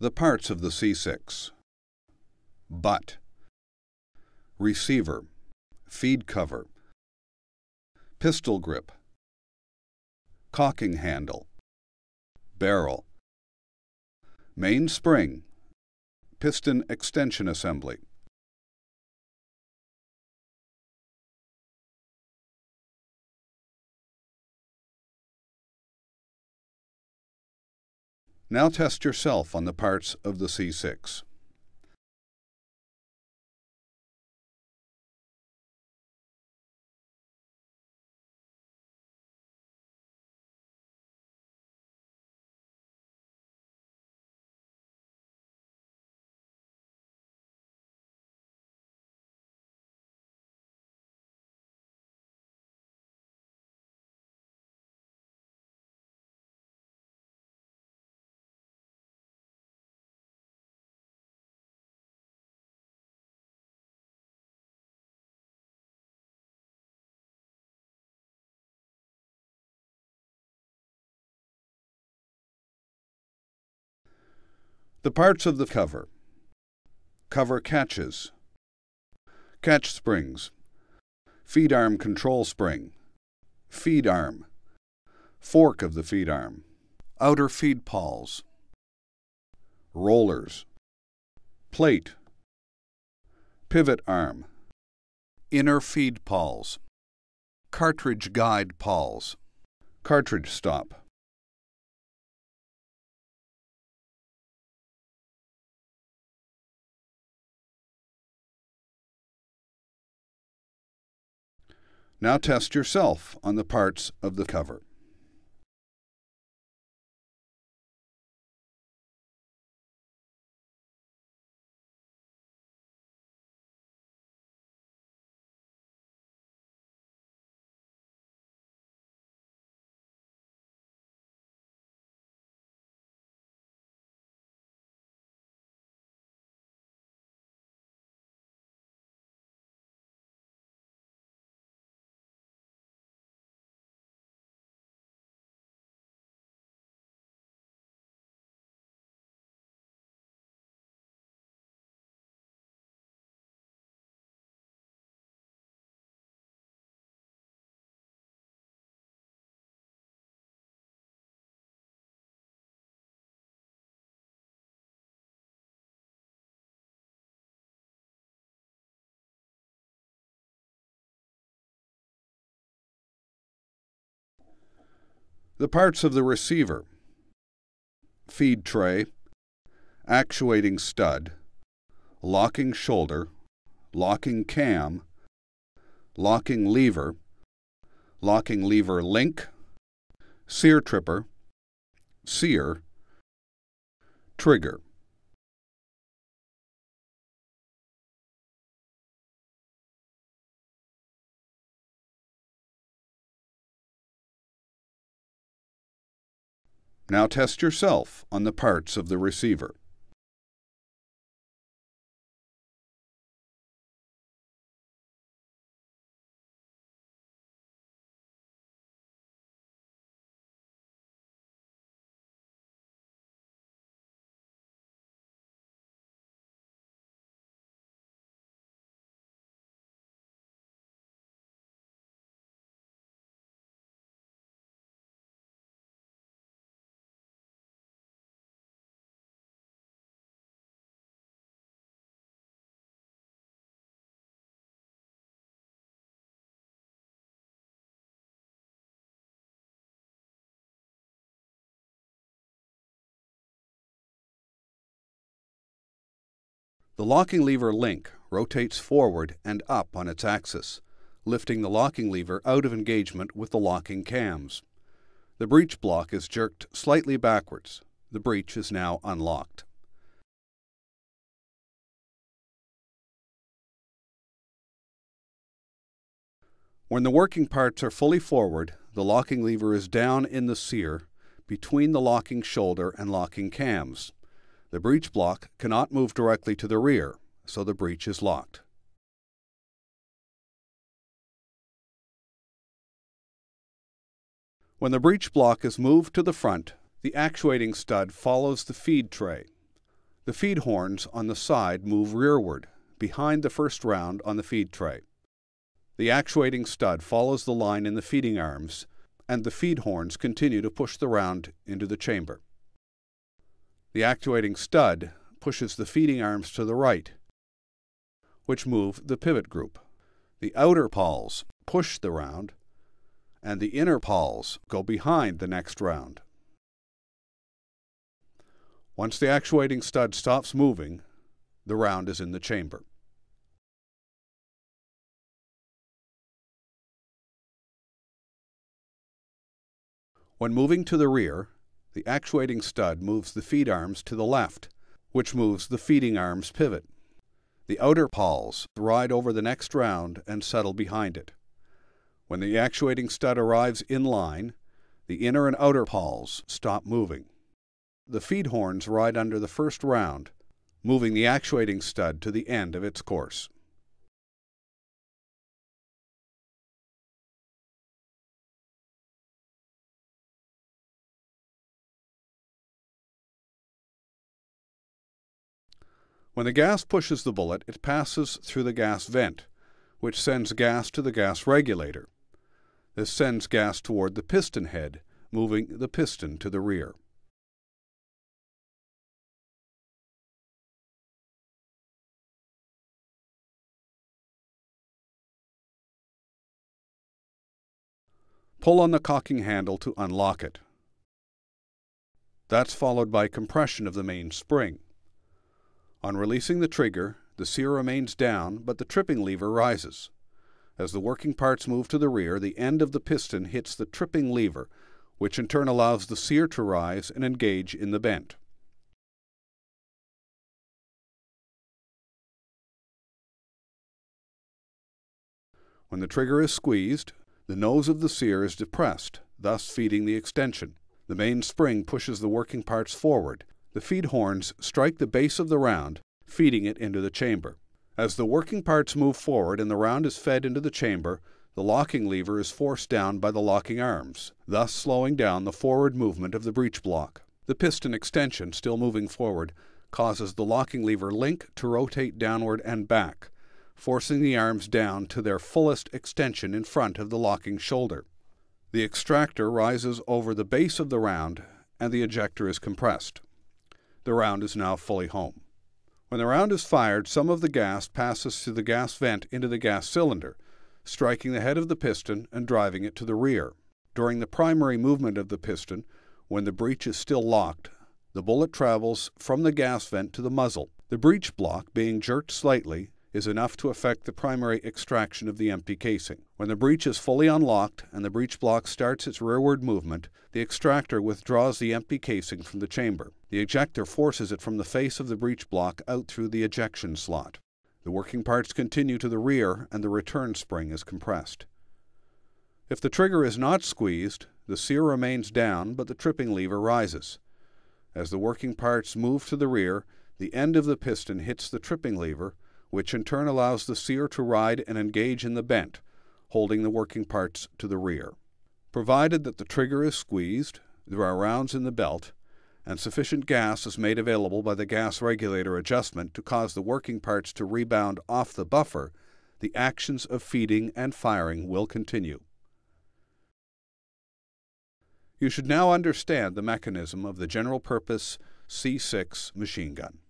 The parts of the C6: butt, receiver, feed cover, pistol grip, cocking handle, barrel, main spring, piston extension assembly. Now test yourself on the parts of the C6. The parts of the cover: cover catches, catch springs, feed arm control spring, feed arm, fork of the feed arm, outer feed pawls, rollers, plate, pivot arm, inner feed pawls, cartridge guide pawls, cartridge stop. Now test yourself on the parts of the cover. The parts of the receiver: feed tray, actuating stud, locking shoulder, locking cam, locking lever link, sear tripper, sear, trigger. Now test yourself on the parts of the receiver. The locking lever link rotates forward and up on its axis, lifting the locking lever out of engagement with the locking cams. The breech block is jerked slightly backwards. The breech is now unlocked. When the working parts are fully forward, the locking lever is down in the sear between the locking shoulder and locking cams. The breech block cannot move directly to the rear, so the breech is locked. When the breech block is moved to the front, the actuating stud follows the feed tray. The feed horns on the side move rearward, behind the first round on the feed tray. The actuating stud follows the line in the feeding arms, and the feed horns continue to push the round into the chamber. The actuating stud pushes the feeding arms to the right, which move the pivot group. The outer pawls push the round, and the inner pawls go behind the next round. Once the actuating stud stops moving, the round is in the chamber. When moving to the rear, the actuating stud moves the feed arms to the left, which moves the feeding arms pivot. The outer pawls ride over the next round and settle behind it. When the actuating stud arrives in line, the inner and outer pawls stop moving. The feed horns ride under the first round, moving the actuating stud to the end of its course. When the gas pushes the bullet, it passes through the gas vent, which sends gas to the gas regulator. This sends gas toward the piston head, moving the piston to the rear. Pull on the cocking handle to unlock it. That's followed by compression of the main spring. On releasing the trigger, the sear remains down, but the tripping lever rises. As the working parts move to the rear, the end of the piston hits the tripping lever, which in turn allows the sear to rise and engage in the bent. When the trigger is squeezed, the nose of the sear is depressed, thus feeding the extension. The main spring pushes the working parts forward. The feed horns strike the base of the round, feeding it into the chamber. As the working parts move forward and the round is fed into the chamber, the locking lever is forced down by the locking arms, thus slowing down the forward movement of the breech block. The piston extension, still moving forward, causes the locking lever link to rotate downward and back, forcing the arms down to their fullest extension in front of the locking shoulder. The extractor rises over the base of the round and the ejector is compressed. The round is now fully home. When the round is fired, some of the gas passes through the gas vent into the gas cylinder, striking the head of the piston and driving it to the rear. During the primary movement of the piston, when the breech is still locked, the bullet travels from the gas vent to the muzzle. The breech block, being jerked slightly, is enough to affect the primary extraction of the empty casing. When the breech is fully unlocked and the breech block starts its rearward movement, the extractor withdraws the empty casing from the chamber. The ejector forces it from the face of the breech block out through the ejection slot. The working parts continue to the rear and the return spring is compressed. If the trigger is not squeezed, the sear remains down but the tripping lever rises. As the working parts move to the rear, the end of the piston hits the tripping lever, which in turn allows the sear to ride and engage in the bent, holding the working parts to the rear. Provided that the trigger is squeezed, there are rounds in the belt, and sufficient gas is made available by the gas regulator adjustment to cause the working parts to rebound off the buffer, the actions of feeding and firing will continue. You should now understand the mechanism of the general-purpose C6 machine gun.